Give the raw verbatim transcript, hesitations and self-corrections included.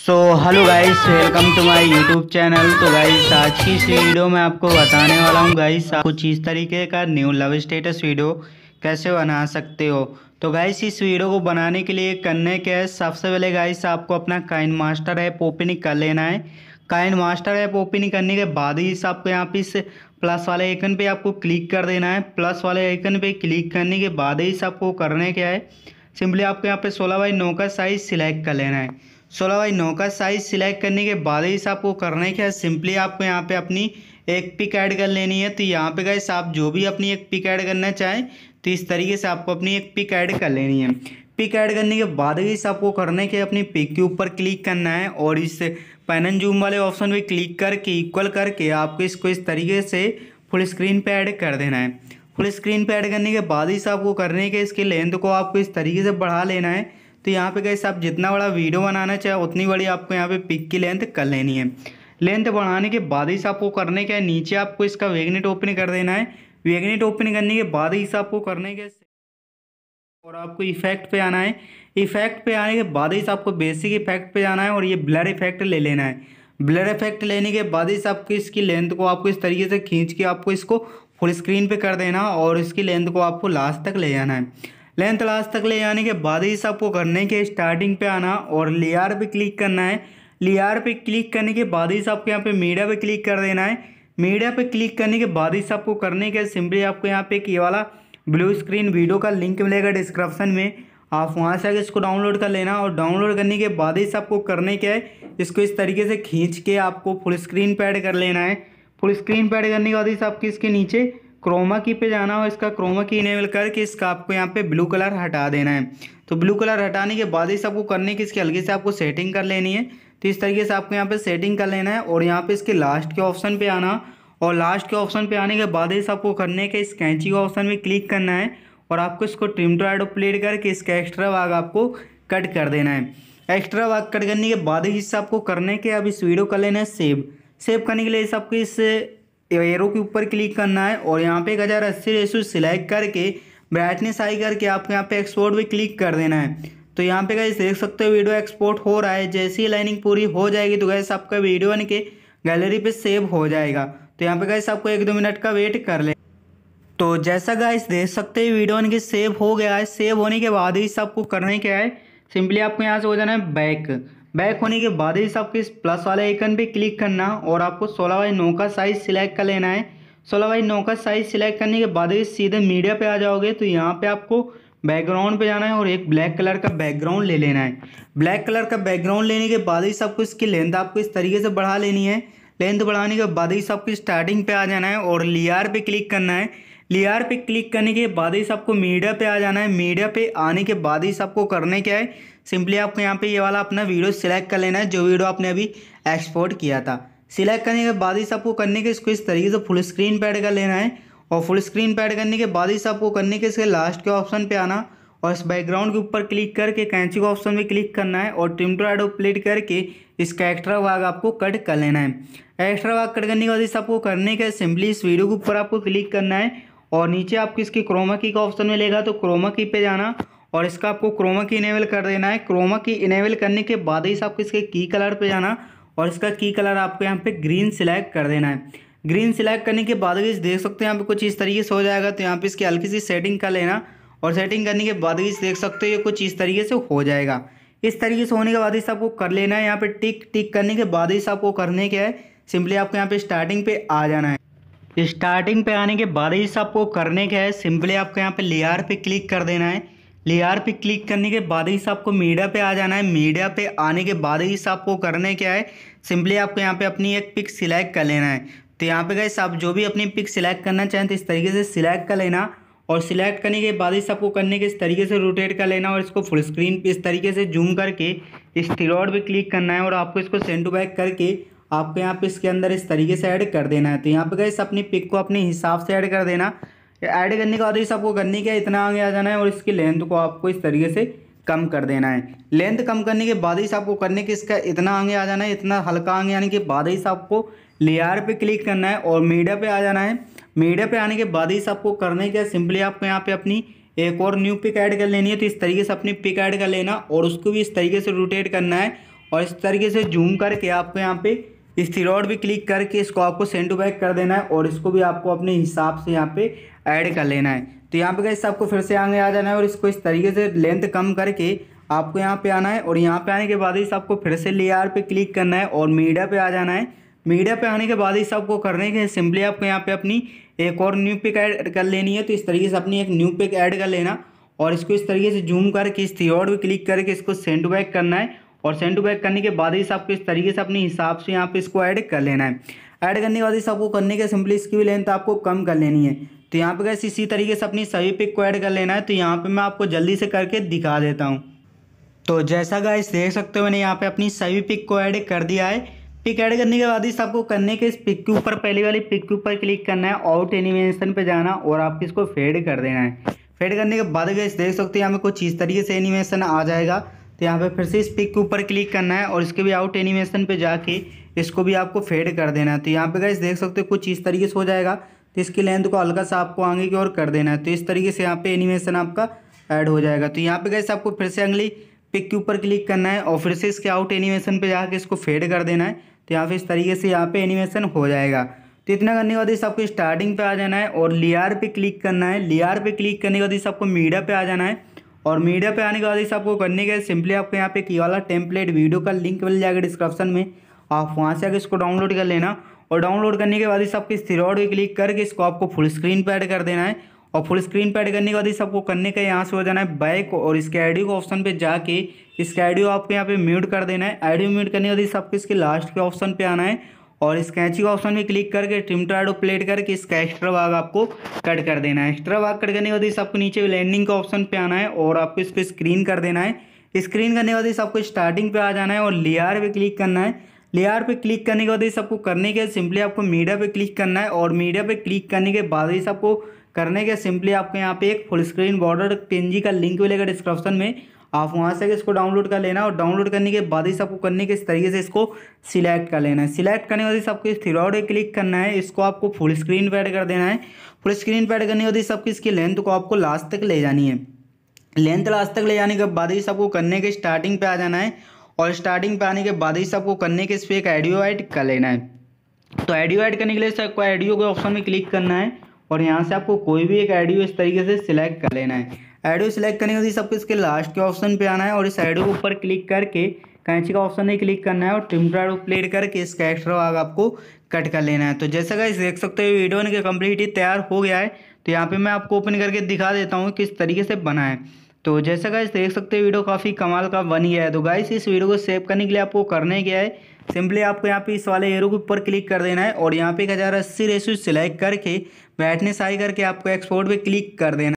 So hello guys, welcome to my YouTube channel. तो guys आज की इस वीडियो में आपको बताने वाला हूँ गाइस कुछ इस तरीके का न्यू लव स्टेटस वीडियो कैसे बना सकते हो। तो गाइस इस वीडियो को बनाने के लिए करने क्या है, सबसे पहले गाइस आपको अपना काइनमास्टर ऐप ओपन कर लेना है। काइनमास्टर ऐप ओपन करने के बाद ही आपको यहाँ पे इस प्लस वाले आइकन पे आपको क्लिक कर देना है। प्लस वाले आइकन पे क्लिक करने के बाद ही आपको करने क्या है, सिंपली आपको यहाँ पे सोलह बाई नौ का साइज़ सिलेक्ट कर लेना है। सोलह बाई नौ का साइज़ सिलेक्ट करने के बाद ही आपको करने क्या है, सिंपली आपको यहाँ पे अपनी एक पिक ऐड कर लेनी है। तो यहाँ पे गाइस आप जो भी अपनी एक पिक ऐड करना चाहें तो इस तरीके से आपको अपनी एक पिक ऐड कर लेनी है। पिक ऐड करने के बाद गाइस आपको करने के अपनी पिक के ऊपर क्लिक करना है और इस पैन एंड जूम वाले ऑप्शन पे क्लिक करके इक्वल करके आपको इसको इस तरीके से फुल स्क्रीन पे ऐड कर देना है। फुल स्क्रीन पे ऐड करने के बाद इस आपको करने के इसके लेंथ को आपको इस तरीके से बढ़ा लेना है। तो यहाँ पे गाइस आप जितना बड़ा वीडियो बनाना चाहे उतनी बड़ी आपको यहाँ पे पिक की लेंथ कर लेनी है। लेंथ बढ़ाने के बाद इस आपको करने के नीचे आपको इसका वेगनेट ओपन कर देना है। वेगनेट ओपन करने के बाद इस आपको करने के और आपको इफेक्ट पे आना है। इफेक्ट पे आने के बाद इस आपको बेसिक इफेक्ट पे जाना है और ये ब्लर इफेक्ट ले लेना है। ब्लर इफेक्ट लेने के बाद इस आपको इसकी लेंथ को आपको इस तरीके से खींच के आपको इसको फुल स्क्रीन पे कर देना और इसकी लेंथ को आपको लास्ट तक ले जाना है। लेंथ लास्ट तक ले जाने के बाद इस आपको करने के स्टार्टिंग पे आना और लेयर पे क्लिक करना है। लेयर पे क्लिक करने के बाद इस आपको यहाँ पे मीडिया पे क्लिक कर देना है। मीडिया पे क्लिक करने के बाद इस आपको करने के सिंपली आपको यहाँ पे ये वाला ब्लू स्क्रीन वीडियो का लिंक मिलेगा डिस्क्रिप्शन में, आप वहाँ से आगे इसको डाउनलोड कर लेना। और डाउनलोड करने के बाद ही आपको करने क्या है, इसको इस तरीके से खींच के आपको फुल स्क्रीन पे ऐड कर लेना है। फुल स्क्रीन पे ऐड करने के बाद इस आपके इसके नीचे क्रोमा की पे जाना और इसका क्रोमा की इनेबल करके इसका आपको यहाँ पे ब्लू कलर हटा देना है। तो ब्लू कलर हटाने के बाद इस आपको करने की इसकी हल्की से आपको सेटिंग कर लेनी है। तो इस तरीके से आपको यहाँ पर सेटिंग कर लेना है और यहाँ पर इसके लास्ट के ऑप्शन पर आना और लास्ट के ऑप्शन पे आने के बाद इस आपको करने के इस कैंची के ऑप्शन में क्लिक करना है और आपको इसको ट्रिम टू एडो प्लेट करके इसका एक्स्ट्रा भाग आपको कट कर देना है। एक्स्ट्रा भाग कट करने के बाद ही इस आपको करने के अब इस वीडियो कर लेना है सेव। सेव करने के लिए इस आपको इस एरो के ऊपर क्लिक करना है और यहाँ पे एक हज़ार अस्सी रेशो सिलेक्ट करके ब्राइटनेस हाई करके आपको यहाँ पे एक्सपोर्ट पे क्लिक कर देना है। तो यहाँ पे गाइस देख सकते हो वीडियो एक्सपोर्ट हो रहा है। जैसी लाइनिंग पूरी हो जाएगी तो गाइस आपका वीडियो बन के गैलरी पर सेव हो जाएगा। तो यहाँ पे गाइस आपको एक दो मिनट का वेट कर ले। तो जैसा गाइस देख सकते हैं वीडियो इनके सेव हो गया है। सेव होने के बाद ही सबको करने क्या है, सिंपली आपको यहाँ से हो जाना है बैक। बैक होने के बाद ही सबको इस प्लस वाले आइकन पे क्लिक करना और आपको सोलह बाई नौ का साइज़ सिलेक्ट कर लेना है। सोलह बाई नौ का साइज़ सिलेक्ट करने के बाद ही सीधे मीडिया पे आ जाओगे। तो यहाँ पे आपको बैकग्राउंड पे जाना है और एक ब्लैक कलर का बैकग्राउंड ले लेना है। ब्लैक कलर का बैकग्राउंड लेने के बाद ही सबको इसकी लेंथ आपको इस तरीके से बढ़ा लेनी है। लेंथ बढ़ाने के बाद ही सबको स्टार्टिंग पे आ जाना है और लेयर पे क्लिक करना है। लेयर पे क्लिक करने के बाद ही सबको मीडिया पे आ जाना है। मीडिया पे आने के बाद ही सबको करने क्या है, सिंपली आपको यहाँ पे ये वाला अपना वीडियो सिलेक्ट कर लेना है जो वीडियो आपने अभी एक्सपोर्ट किया था। सिलेक्ट करने के बाद ही सबको करने के इसको इस तरीके से फुल स्क्रीन पे ऐड कर लेना है और फुल स्क्रीन पे ऐड करने के बाद ही सबको करने के इसके लास्ट के ऑप्शन पे आना और इस बैकग्राउंड के ऊपर क्लिक करके कैंची के ऑप्शन में क्लिक करना है और ट्रिम टू एडो प्लेट करके इसका एक्स्ट्रा भाग आपको कट कर लेना है। एक्स्ट्रा भाग कट करने के बाद इस आपको करने का सिंपली इस वीडियो के ऊपर आपको क्लिक करना है और नीचे आपको इसकी क्रोमा की का ऑप्शन मिलेगा। तो क्रोमा की पे जाना और इसका आपको क्रोमा की इनेबल कर देना है। क्रोमा की इनेबल करने के बाद ही आपको इसके की कलर पर जाना और इसका की कलर आपको यहाँ पर ग्रीन सिलेक्ट कर देना है। ग्रीन सिलेक्ट करने के बाद भी देख सकते हैं यहाँ पर कुछ इस तरीके से हो जाएगा। तो यहाँ पर इसकी हल्की सी सेटिंग कर लेना और सेटिंग करने के बाद ही देख सकते हो ये कुछ इस तरीके से हो जाएगा। इस तरीके से होने के बाद ही आपको कर लेना है। यहाँ पे टिक टिक करने के बाद ही आपको करने क्या है, सिंपली आपको यहाँ पे स्टार्टिंग पे आ जाना है। स्टार्टिंग पे आने के बाद ही आपको करने क्या है, सिंपली आपको यहाँ पे लेयर पे क्लिक कर देना है। लेयर पे क्लिक करने के बाद ही आपको मीडिया पे आ जाना है। मीडिया पे आने के बाद ही आपको करने क्या है, सिंपली आपको यहाँ पे अपनी एक पिक सिलेक्ट कर लेना है। तो यहाँ पे गाइस आप जो भी अपनी पिक सिलेक्ट करना चाहें तो इस तरीके से सिलेक्ट कर लेना और सिलेक्ट करने के बाद ही सबको करने के इस तरीके से रोटेट कर लेना और इसको फुल स्क्रीन पे इस तरीके से जूम करके इस स्टीरोड पे क्लिक करना है और आपको इसको सेंड टू बैक करके आपको यहाँ पे इसके अंदर इस तरीके से ऐड कर देना है। तो यहाँ पे गाइस अपनी पिक को अपने हिसाब से ऐड कर देना। ऐड करने के बाद ही सबको करने के इतना आगे आ जाना है और इसकी लेंथ को आपको इस तरीके से कम कर देना है। लेंथ कम करने के बाद ही आपको करने के इसका इतना आगे आ जाना है। इतना हल्का आगे आने के बाद ही आपको लेयर पे क्लिक करना है और मीडिया पे आ जाना है। मीडिया पे आने के बाद ही आपको करने के सिंपली आपको यहाँ पे अपनी एक और न्यू पिक ऐड कर लेनी है। तो इस तरीके से अपनी पिक ऐड कर लेना और उसको भी इस तरीके से रोटेट करना है और इस तरीके से जूम करके आपको यहाँ पे स्थिरोड भी क्लिक करके इसको आपको सेंड टू बैक कर देना है और इसको भी आपको अपने हिसाब से यहाँ पे ऐड कर लेना है। तो यहाँ पे गाइस आपको फिर से आगे आ जाना है और इसको इस तरीके से लेंथ कम करके आपको यहाँ पे आना है और यहाँ पे आने के बाद इस आपको फिर से लेयर पे क्लिक करना है और मीडिया पे आ जाना है। मीडिया पे आने के बाद इस आपको करने के सिंपली आपको यहाँ पे अपनी एक और न्यू पिक ऐड कर लेनी है। तो इस तरीके से अपनी एक न्यू पिक ऐड कर लेना और इसको इस तरीके से जूम करके इस थ्रीओड पे क्लिक करके इसको सेंड बैक करना है और सेंड टू बैक करने के बाद इस आपको इस तरीके से अपने हिसाब से यहाँ पे इसको ऐड कर लेना है। ऐड करने के बाद इस आपको करने के सिंपली इसकी भी लेंथ आपको कम कर लेनी है। तो यहाँ पे गाइस इसी तरीके से अपनी सभी पिक को ऐड कर लेना है। तो यहाँ पे मैं आपको जल्दी से करके दिखा देता हूँ। तो जैसा गाइस देख सकते हो मैंने यहाँ पे अपनी सभी पिक को ऐड कर दिया है। पिक ऐड करने के बाद इस आपको करने के इस पिक के ऊपर पहली वाली पिक के ऊपर क्लिक करना है, आउट एनिमेशन पर जाना और आपको इसको फेड कर देना है। फेड करने के बाद गाइस देख सकते हो यहाँ पे कुछ इस तरीके से एनिमेशन आ जाएगा। तो यहाँ पे फिर से इस पिक के ऊपर क्लिक करना है और इसके भी आउट एनिमेशन पे जाके इसको भी आपको फेड कर देना है। तो यहाँ पे गाइस देख सकते हो कुछ इस तरीके से हो जाएगा। तो इसकी लेंथ को हल्का सा आपको आगे की ओर कर देना है। तो इस तरीके से यहाँ पे एनिमेशन आपका ऐड हो जाएगा। तो यहाँ पे गाइस आपको फिर से अगली पिक के ऊपर क्लिक करना है और फिर से इसके आउट एनिमेशन पर जाके इसको फेड कर देना है। तो यहाँ पे इस तरीके से यहाँ पर एनिमेशन हो जाएगा। तो इतना करने के बाद इस आपको स्टार्टिंग पे आ जाना है और लेयर पे क्लिक करना है। लेयर पे क्लिक करने के बाद इस आपको मीडिया पे आ जाना है और मीडिया पे आने के बाद इस आपको करने के सिंपली आपको यहाँ पे की वाला टेम्पलेट वीडियो का लिंक मिल जाएगा डिस्क्रिप्शन में, आप वहाँ से आकर इसको डाउनलोड कर लेना। और डाउनलोड करने के बाद इस आपके थ्रीओड पे क्लिक करके इसको आपको फुल स्क्रीन पे ऐड कर देना है और फुल स्क्रीन पे ऐड करने के बाद इस आपको करने का यहाँ से हो जाना है बैक और इसके ऑडियो के ऑप्शन पर जाके इसके ऑडियो आपको यहाँ पे म्यूट कर देना है। ऑडियो म्यूट करने के बाद इस आपको इसके लास्ट के ऑप्शन पर आना है और इस कैंची का ऑप्शन में क्लिक करके ट्रिम टू प्लेट करके इसका एक्स्ट्रा भाग आपको कट कर देना है। एक्स्ट्रा भाग कट करने के बाद इस आपको नीचे लैंडिंग का ऑप्शन पे आना है और आपको इस पर स्क्रीन कर देना है। स्क्रीन करने के बाद इस आपको स्टार्टिंग पे आ जाना है और लेयर पे क्लिक करना है। लेयर पे क्लिक करने के बाद इस आपको करने के सिंपली आपको मीडिया पे क्लिक करना है और मीडिया पे क्लिक करने के बाद इस आपको करने के सिंपली आपको यहाँ पे एक फुल स्क्रीन बॉर्डर पेंजी का लिंक मिलेगा डिस्क्रिप्शन में, आप वहाँ से इसको डाउनलोड कर लेना। और डाउनलोड करने के बाद इस आपको करने के इस तरीके से इसको सिलेक्ट कर लेना है। सिलेक्ट करने के बाद इस आपको इस थ्रीओड पे क्लिक करना है, इसको आपको फुल स्क्रीन पे ऐड कर देना है। फुल स्क्रीन पे ऐड करने के बाद इस आपकी इसकी लेंथ को आपको लास्ट तक ले जानी है। लेंथ लास्ट तक ले जाने के बाद इस आपको करने के स्टार्टिंग पे आ जाना है और स्टार्टिंग पे आने के बाद इस आपको करने के इस पर एक ऑडियो ऐड कर लेना है। तो ऑडियो ऐड करने के लिए आपको ऑडियो के ऑप्शन में क्लिक करना है और यहाँ से आपको कोई भी एक ऑडियो इस तरीके से सिलेक्ट कर लेना है। ऑडियो सिलेक्ट करने के बाद सबको इसके लास्ट के ऑप्शन पे आना है और इस ऑडियो के ऊपर क्लिक करके कैंची का ऑप्शन में क्लिक करना है और टिमटा प्लेट करके इसका एक्स्ट्रा भाग आपको कट कर लेना है। तो जैसा गाइस देख सकते हो वीडियो इनके कम्प्लीटली तैयार हो गया है। तो यहाँ पे मैं आपको ओपन करके दिखा देता हूँ किस तरीके से बना है। तो जैसा गाइस देख सकते हो वीडियो काफ़ी कमाल का बन गया है। तो गाइस इस वीडियो को सेव करने के लिए आपको करने क्या है, सिंपली आपको यहाँ पे इस वाले एरो के ऊपर क्लिक कर देना है और यहाँ पे एक हज़ार अस्सी रेशियो सिलेक्ट करके बैठने सही करके आपको एक्सपोर्ट पे क्लिक कर देना है।